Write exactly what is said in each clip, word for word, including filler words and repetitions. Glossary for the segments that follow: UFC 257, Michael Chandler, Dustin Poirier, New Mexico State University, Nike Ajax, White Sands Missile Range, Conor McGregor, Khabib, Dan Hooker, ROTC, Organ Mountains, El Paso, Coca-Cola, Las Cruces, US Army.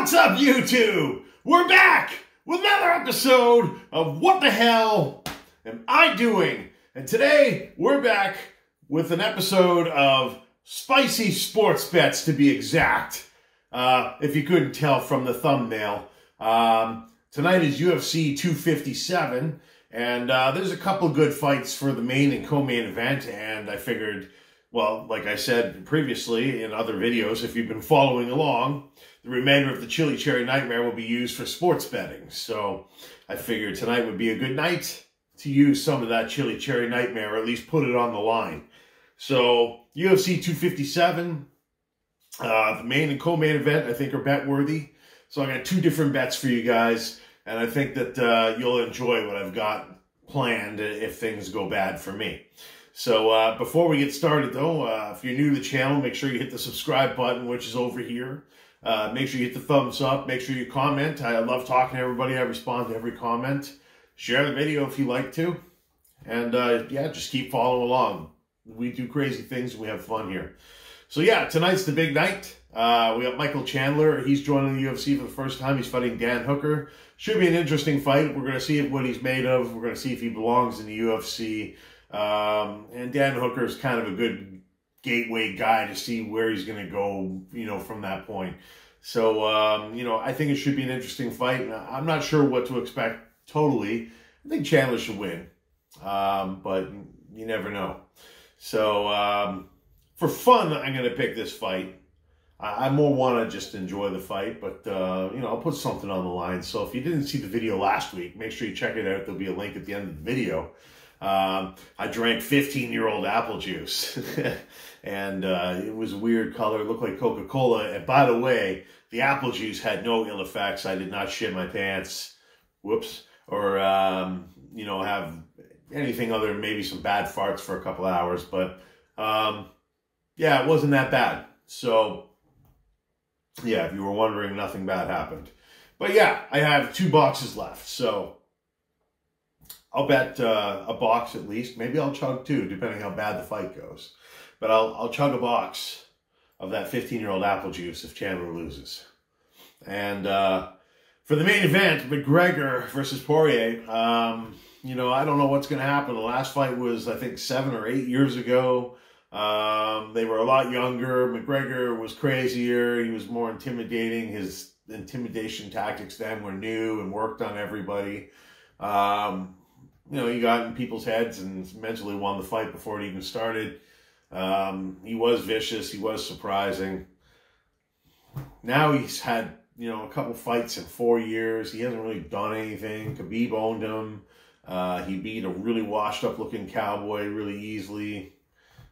What's up, YouTube? We're back with another episode of What the Hell Am I Doing? And today, we're back with an episode of Spicy Sports Bets, to be exact. Uh, if you couldn't tell from the thumbnail. Um, tonight is U F C two fifty-seven, and uh, there's a couple good fights for the main and co-main event, and I figured... Well, like I said previously in other videos, if you've been following along, the remainder of the Chili Cherry Nightmare will be used for sports betting. So I figured tonight would be a good night to use some of that Chili Cherry Nightmare, or at least put it on the line. So U F C two fifty-seven, uh, the main and co-main event, I think are bet worthy. So I got two different bets for you guys, and I think that uh, you'll enjoy what I've got planned if things go bad for me. So uh, before we get started, though, uh, if you're new to the channel, make sure you hit the subscribe button, which is over here. Uh, make sure you hit the thumbs up. Make sure you comment. I love talking to everybody. I respond to every comment. Share the video if you like to. And, uh, yeah, just keep following along. We do crazy things. We have fun here. So, yeah, tonight's the big night. Uh, we got Michael Chandler. He's joining the U F C for the first time. He's fighting Dan Hooker. Should be an interesting fight. We're going to see what he's made of. We're going to see if he belongs in the U F C. Um, and Dan Hooker is kind of a good gateway guy to see where he's going to go, you know, from that point. So, um, you know, I think it should be an interesting fight. And I'm not sure what to expect totally. I think Chandler should win, um, but you never know. So, um, for fun, I'm going to pick this fight. I, I more want to just enjoy the fight, but, uh, you know, I'll put something on the line. So if you didn't see the video last week, make sure you check it out. There'll be a link at the end of the video. Um, I drank fifteen-year-old apple juice, and uh, it was a weird color. It looked like Coca-Cola, and by the way, the apple juice had no ill effects. I did not shit my pants, whoops, or, um, you know, have anything other than maybe some bad farts for a couple of hours, but, um, yeah, it wasn't that bad. So, yeah, if you were wondering, nothing bad happened. But, yeah, I have two boxes left, so... I'll bet uh, a box at least. Maybe I'll chug two, depending how bad the fight goes. But I'll, I'll chug a box of that fifteen-year-old apple juice if Chandler loses. And uh, for the main event, McGregor versus Poirier, um, you know, I don't know what's going to happen. The last fight was, I think, seven or eight years ago. Um, they were a lot younger. McGregor was crazier. He was more intimidating. His intimidation tactics then were new and worked on everybody. Um... You know, he got in people's heads and mentally won the fight before it even started. Um, he was vicious. He was surprising. Now he's had, you know, a couple fights in four years. He hasn't really done anything. Khabib owned him. Uh, he beat a really washed-up-looking cowboy really easily.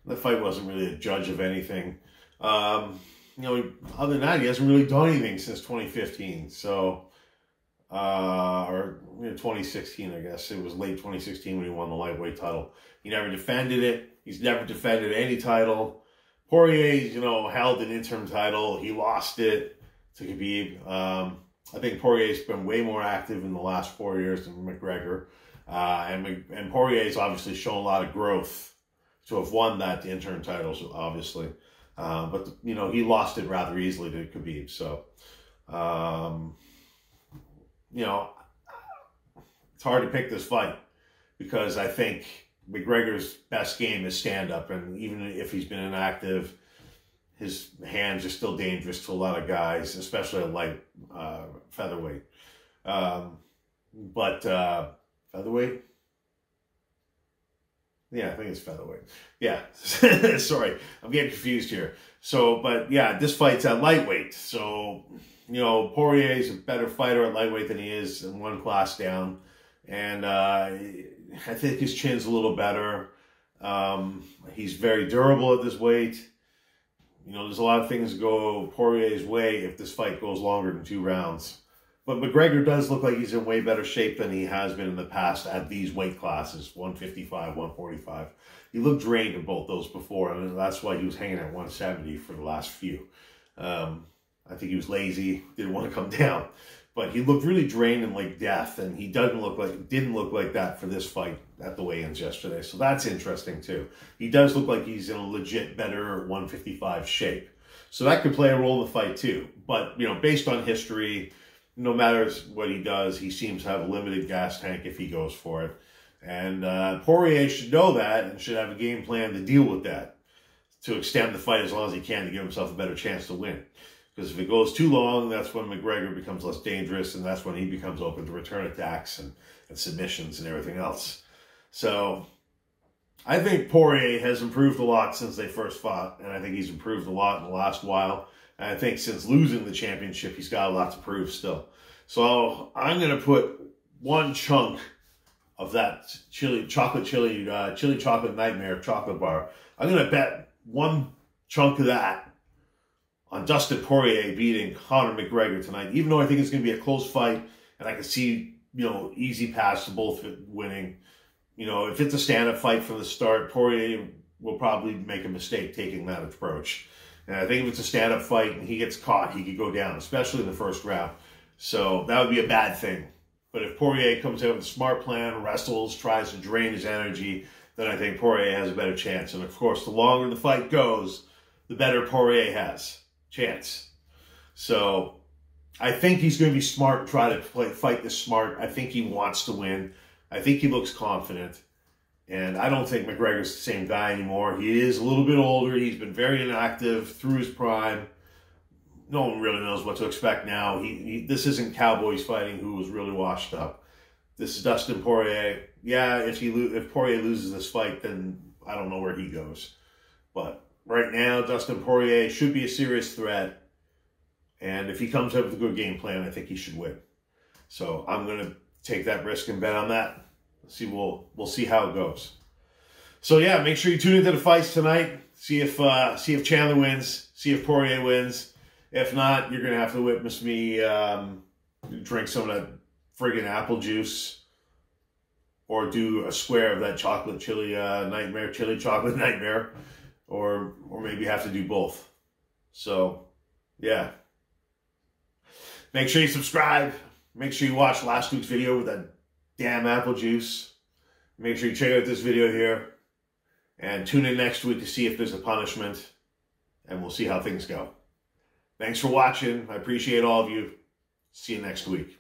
The fight wasn't really a judge of anything. Um, you know, other than that, he hasn't really done anything since twenty fifteen. So... Uh, or you know, twenty sixteen, I guess. It was late twenty sixteen when he won the lightweight title. He never defended it. He's never defended any title. Poirier, you know, held an interim title. He lost it to Khabib. Um, I think Poirier's been way more active in the last four years than McGregor. Uh, and, and Poirier's obviously shown a lot of growth to have won that interim title, obviously. Uh, but, you know, he lost it rather easily to Khabib. So, um... you know, it's hard to pick this fight because I think McGregor's best game is stand-up. And even if he's been inactive, his hands are still dangerous to a lot of guys, especially at light uh, featherweight. Um, but uh, featherweight? Yeah, I think it's featherweight. Yeah, sorry. I'm getting confused here. So, but yeah, this fight's at lightweight. So... You know, Poirier is a better fighter at lightweight than he is in one class down. And uh, I think his chin's a little better. Um, he's very durable at this weight. You know, there's a lot of things go Poirier's way if this fight goes longer than two rounds. But McGregor does look like he's in way better shape than he has been in the past at these weight classes, one fifty-five, one forty-five. He looked drained in both those before, and that's why he was hanging at one seventy for the last few. Um I think he was lazy, didn't want to come down. But he looked really drained and like death, and he doesn't look like didn't look like that for this fight at the weigh-ins yesterday. So that's interesting too. He does look like he's in a legit better one fifty-five shape. So that could play a role in the fight too. But, you know, based on history, no matter what he does, he seems to have a limited gas tank if he goes for it. And uh, Poirier should know that and should have a game plan to deal with that, to extend the fight as long as he can to give himself a better chance to win. Because if it goes too long, that's when McGregor becomes less dangerous, and that's when he becomes open to return attacks and, and submissions and everything else. So I think Poirier has improved a lot since they first fought, and I think he's improved a lot in the last while. And I think since losing the championship, he's got a lot to prove still. So I'm going to put one chunk of that chili, chocolate chili, uh, chili chocolate nightmare chocolate bar. I'm going to bet one chunk of that on Dustin Poirier beating Conor McGregor tonight, even though I think it's going to be a close fight, and I can see, you know, easy pass to both winning. You know, if it's a stand-up fight from the start, Poirier will probably make a mistake taking that approach. And I think if it's a stand-up fight and he gets caught, he could go down, especially in the first round. So that would be a bad thing. But if Poirier comes out with a smart plan, wrestles, tries to drain his energy, then I think Poirier has a better chance. And, of course, the longer the fight goes, the better Poirier has chance. So I think he's going to be smart and try to play, fight this smart. I think he wants to win. I think he looks confident. And I don't think McGregor's the same guy anymore. He is a little bit older. He's been very inactive through his prime. No one really knows what to expect now. He, he This isn't Cowboys fighting who was really washed up. This is Dustin Poirier. Yeah, if he if Poirier loses this fight, then I don't know where he goes. But right now, Dustin Poirier should be a serious threat. And if he comes up with a good game plan, I think he should win. So I'm going to take that risk and bet on that. See, we'll we'll see how it goes. So yeah, make sure you tune into the fights tonight. See if uh, see if Chandler wins. See if Poirier wins. If not, you're gonna have to witness me um, drink some of that friggin' apple juice, or do a square of that chocolate chili uh, nightmare, chili chocolate nightmare, or or maybe have to do both. So yeah, make sure you subscribe. Make sure you watch last week's video with that damn apple juice. Make sure you check out this video here. And tune in next week to see if there's a punishment. And we'll see how things go. Thanks for watching. I appreciate all of you. See you next week.